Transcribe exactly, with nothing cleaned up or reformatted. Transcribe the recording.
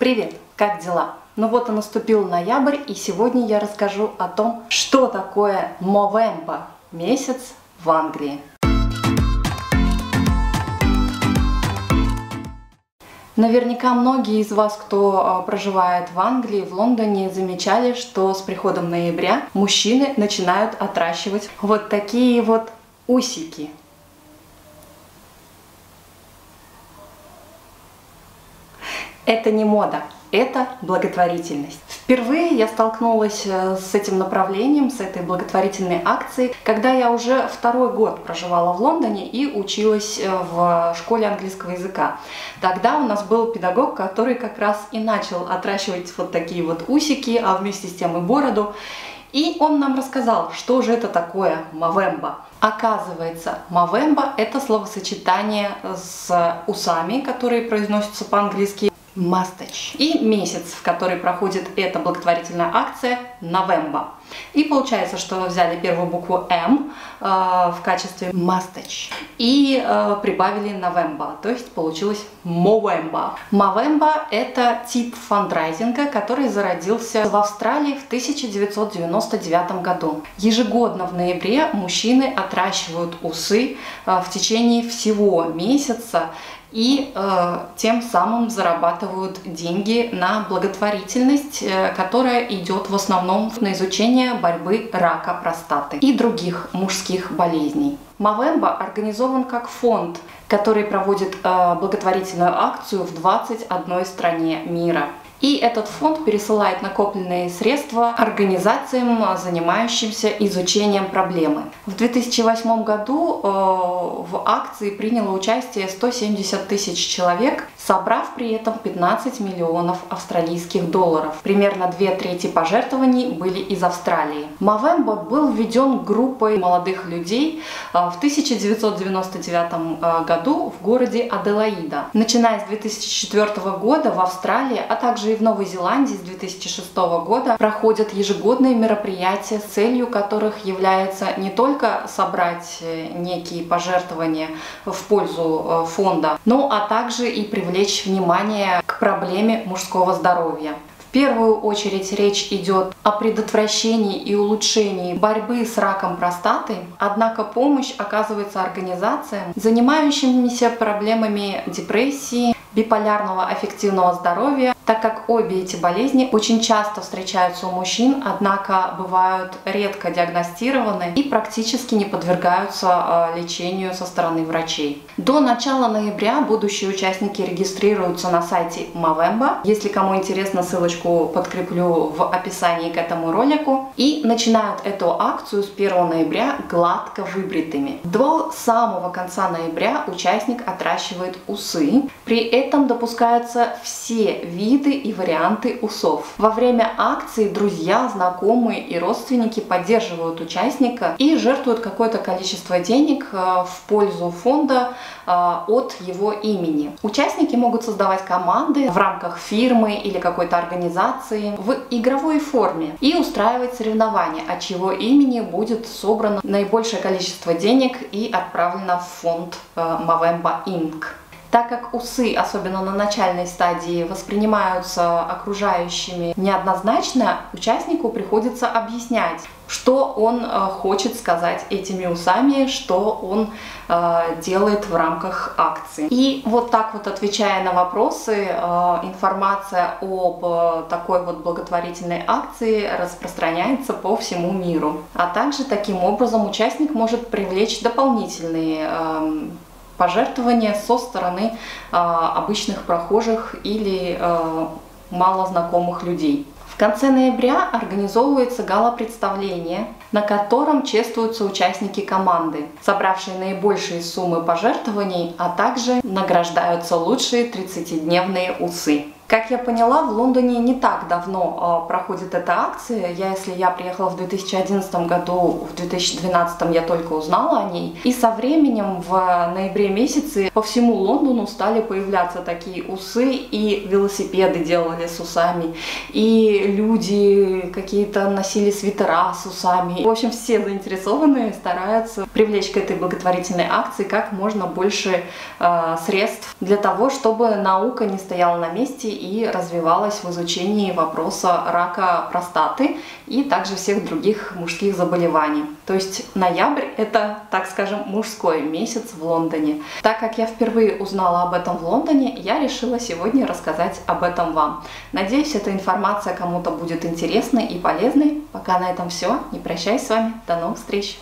Привет! Как дела? Ну вот и наступил ноябрь, и сегодня я расскажу о том, что такое Мовембер месяц в Англии. Наверняка многие из вас, кто проживает в Англии, в Лондоне, замечали, что с приходом ноября мужчины начинают отращивать вот такие вот усики. Это не мода, это благотворительность. Впервые я столкнулась с этим направлением, с этой благотворительной акцией, когда я уже второй год проживала в Лондоне и училась в школе английского языка. Тогда у нас был педагог, который как раз и начал отращивать вот такие вот усики, а вместе с тем и бороду. И он нам рассказал, что же это такое Мовембер. Оказывается, Мовембер – это словосочетание с усами, которые произносятся по-английски «мастач», и месяц, в который проходит эта благотворительная акция, November. И получается, что взяли первую букву М э, в качестве «мастач» и э, прибавили November, то есть получилось Movember. Movember – это тип фандрайзинга, который зародился в Австралии в тысяча девятьсот девяносто девятом году. Ежегодно в ноябре мужчины отращивают усы э, в течение всего месяца, и э, тем самым зарабатывают деньги на благотворительность, э, которая идет в основном на изучение борьбы рака простаты и других мужских болезней. Мовембер организован как фонд, который проводит э, благотворительную акцию в двадцати одной стране мира. И этот фонд пересылает накопленные средства организациям, занимающимся изучением проблемы. В две тысячи восьмом году в акции приняло участие сто семьдесят тысяч человек, собрав при этом пятнадцать миллионов австралийских долларов. Примерно две трети пожертвований были из Австралии. Мовембер был введен группой молодых людей в тысяча девятьсот девяносто девятом году в городе Аделаида. Начиная с две тысячи четвёртого года в Австралии, а также и в Новой Зеландии с две тысячи шестого года проходят ежегодные мероприятия, целью которых является не только собрать некие пожертвования в пользу фонда, но а также и привлечь внимание к проблеме мужского здоровья. В первую очередь речь идет о предотвращении и улучшении борьбы с раком простаты, однако помощь оказывается организациям, занимающимися проблемами депрессии, биполярного аффективного здоровья, так как обе эти болезни очень часто встречаются у мужчин, однако бывают редко диагностированы и практически не подвергаются лечению со стороны врачей. До начала ноября будущие участники регистрируются на сайте Movember. Если кому интересно, ссылочку подкреплю в описании к этому ролику. И начинают эту акцию с первого ноября гладко выбритыми. До самого конца ноября участник отращивает усы. При этом допускаются все виды и варианты усов. Во время акции друзья, знакомые и родственники поддерживают участника и жертвуют какое-то количество денег в пользу фонда от его имени. Участники могут создавать команды в рамках фирмы или какой-то организации в игровой форме и устраивать соревнования, от чьего имени будет собрано наибольшее количество денег и отправлено в фонд Movember инкорпорейтед. Так как усы, особенно на начальной стадии, воспринимаются окружающими неоднозначно, участнику приходится объяснять, что он хочет сказать этими усами, что он э, делает в рамках акции. И вот так вот, отвечая на вопросы, э, информация об э, такой вот благотворительной акции распространяется по всему миру. А также таким образом участник может привлечь дополнительные э, пожертвования со стороны э, обычных прохожих или э, малознакомых людей. В конце ноября организовывается гала-представление, на котором чествуются участники команды, собравшие наибольшие суммы пожертвований, а также награждаются лучшие тридцатидневные усы. Как я поняла, в Лондоне не так давно э, проходит эта акция. Я, если я приехала в две тысячи одиннадцатом году, в две тысячи двенадцатом я только узнала о ней. И со временем в ноябре месяце по всему Лондону стали появляться такие усы, и велосипеды делали с усами, и люди какие-то носили свитера с усами. В общем, все заинтересованные стараются привлечь к этой благотворительной акции как можно больше э, средств для того, чтобы наука не стояла на месте и развивалась в изучении вопроса рака простаты и также всех других мужских заболеваний. То есть ноябрь — это, так скажем, мужской месяц в Лондоне. Так как я впервые узнала об этом в Лондоне, я решила сегодня рассказать об этом вам. Надеюсь, эта информация кому-то будет интересной и полезной. Пока на этом все. Не прощаюсь с вами. До новых встреч!